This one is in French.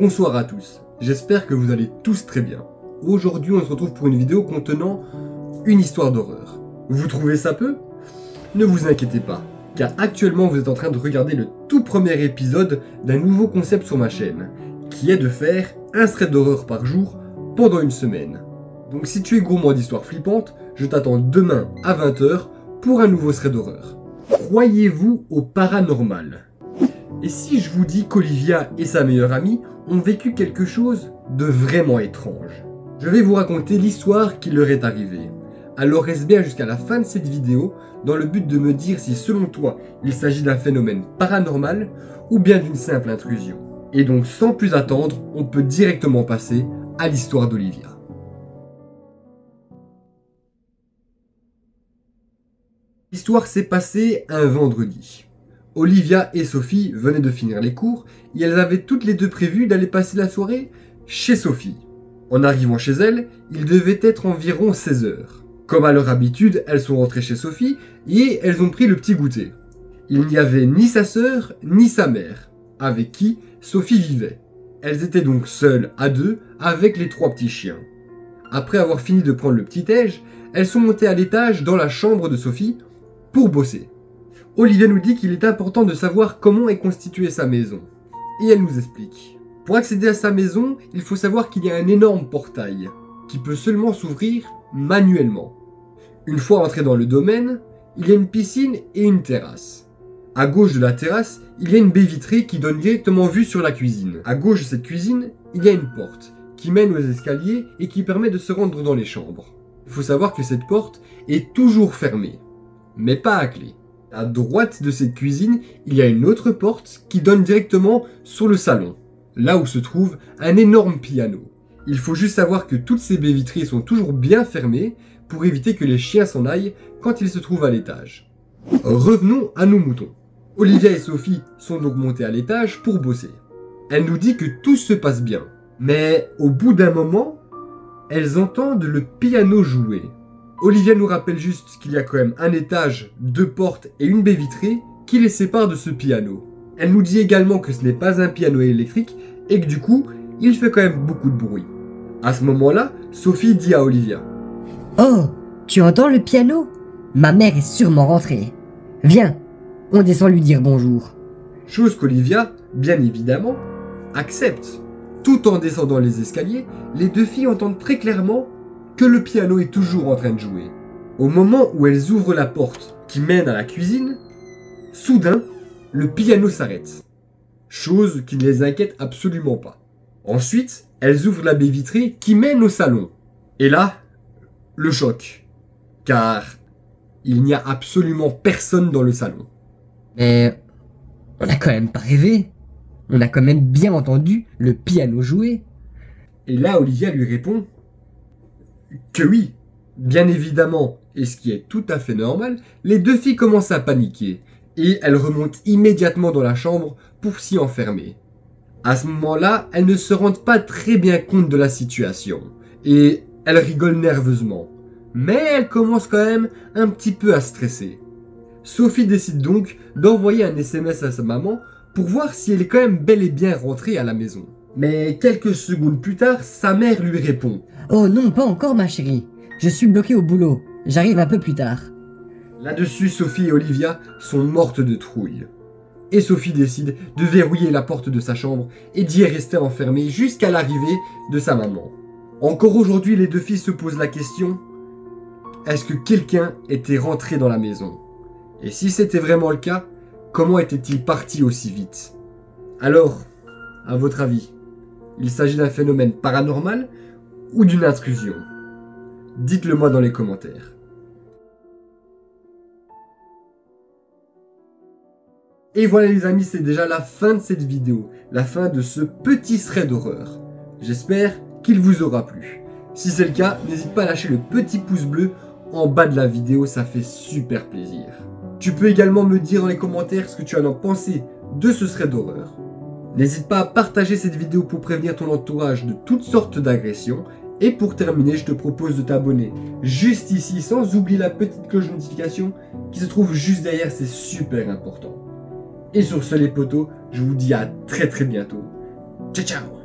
Bonsoir à tous, j'espère que vous allez tous très bien. Aujourd'hui on se retrouve pour une vidéo contenant une histoire d'horreur. Vous trouvez ça peu? Ne vous inquiétez pas, car actuellement vous êtes en train de regarder le tout premier épisode d'un nouveau concept sur ma chaîne, qui est de faire un thread d'horreur par jour pendant une semaine. Donc si tu es gourmand d'histoires flippantes, je t'attends demain à 20 h pour un nouveau thread d'horreur. Croyez-vous au paranormal? Et si je vous dis qu'Olivia et sa meilleure amie ont vécu quelque chose de vraiment étrange? Je vais vous raconter l'histoire qui leur est arrivée. Alors reste bien jusqu'à la fin de cette vidéo dans le but de me dire si selon toi il s'agit d'un phénomène paranormal ou bien d'une simple intrusion. Et donc sans plus attendre, on peut directement passer à l'histoire d'Olivia. L'histoire s'est passée un vendredi. Olivia et Sophie venaient de finir les cours et elles avaient toutes les deux prévu d'aller passer la soirée chez Sophie. En arrivant chez elle, il devait être environ 16 h. Comme à leur habitude, elles sont rentrées chez Sophie et elles ont pris le petit goûter. Il n'y avait ni sa sœur ni sa mère, avec qui Sophie vivait. Elles étaient donc seules à deux avec les trois petits chiens. Après avoir fini de prendre le petit-déj, elles sont montées à l'étage dans la chambre de Sophie pour bosser. Olivia nous dit qu'il est important de savoir comment est constituée sa maison. Et elle nous explique. Pour accéder à sa maison, il faut savoir qu'il y a un énorme portail, qui peut seulement s'ouvrir manuellement. Une fois entré dans le domaine, il y a une piscine et une terrasse. À gauche de la terrasse, il y a une baie vitrée qui donne directement vue sur la cuisine. À gauche de cette cuisine, il y a une porte, qui mène aux escaliers et qui permet de se rendre dans les chambres. Il faut savoir que cette porte est toujours fermée, mais pas à clé. À droite de cette cuisine, il y a une autre porte qui donne directement sur le salon, là où se trouve un énorme piano. Il faut juste savoir que toutes ces baies vitrées sont toujours bien fermées pour éviter que les chiens s'en aillent quand ils se trouvent à l'étage. Revenons à nos moutons. Olivia et Sophie sont donc montées à l'étage pour bosser. Elle nous dit que tout se passe bien, mais au bout d'un moment, elles entendent le piano jouer. Olivia nous rappelle juste qu'il y a quand même un étage, deux portes et une baie vitrée qui les séparent de ce piano. Elle nous dit également que ce n'est pas un piano électrique et que du coup, il fait quand même beaucoup de bruit. À ce moment-là, Sophie dit à Olivia « Oh, tu entends le piano? Ma mère est sûrement rentrée. Viens, on descend lui dire bonjour. » Chose qu'Olivia, bien évidemment, accepte. Tout en descendant les escaliers, les deux filles entendent très clairement que le piano est toujours en train de jouer. Au moment où elles ouvrent la porte qui mène à la cuisine, soudain, le piano s'arrête. Chose qui ne les inquiète absolument pas. Ensuite, elles ouvrent la baie vitrée qui mène au salon. Et là, le choc. Car il n'y a absolument personne dans le salon. Mais on n'a quand même pas rêvé. On a quand même bien entendu le piano jouer. Et là, Olivia lui répond que oui, bien évidemment, et ce qui est tout à fait normal, les deux filles commencent à paniquer, et elles remontent immédiatement dans la chambre pour s'y enfermer. À ce moment-là, elles ne se rendent pas très bien compte de la situation, et elles rigolent nerveusement, mais elles commencent quand même un petit peu à stresser. Sophie décide donc d'envoyer un SMS à sa maman pour voir si elle est quand même bel et bien rentrée à la maison. Mais quelques secondes plus tard, sa mère lui répond « Oh non, pas encore ma chérie, je suis bloquée au boulot, j'arrive un peu plus tard. » Là-dessus, Sophie et Olivia sont mortes de trouille. Et Sophie décide de verrouiller la porte de sa chambre et d'y rester enfermée jusqu'à l'arrivée de sa maman. Encore aujourd'hui, les deux filles se posent la question « Est-ce que quelqu'un était rentré dans la maison? Et si c'était vraiment le cas, comment était-il parti aussi vite ?» Alors, à votre avis, il s'agit d'un phénomène paranormal ou d'une intrusion? Dites-le moi dans les commentaires. Et voilà les amis, c'est déjà la fin de cette vidéo, la fin de ce petit thread d'horreur. J'espère qu'il vous aura plu. Si c'est le cas, n'hésite pas à lâcher le petit pouce bleu en bas de la vidéo, ça fait super plaisir. Tu peux également me dire dans les commentaires ce que tu en as pensé de ce thread d'horreur. N'hésite pas à partager cette vidéo pour prévenir ton entourage de toutes sortes d'agressions. Et pour terminer, je te propose de t'abonner juste ici, sans oublier la petite cloche de notification qui se trouve juste derrière, c'est super important. Et sur ce les potos, je vous dis à très bientôt. Ciao ciao!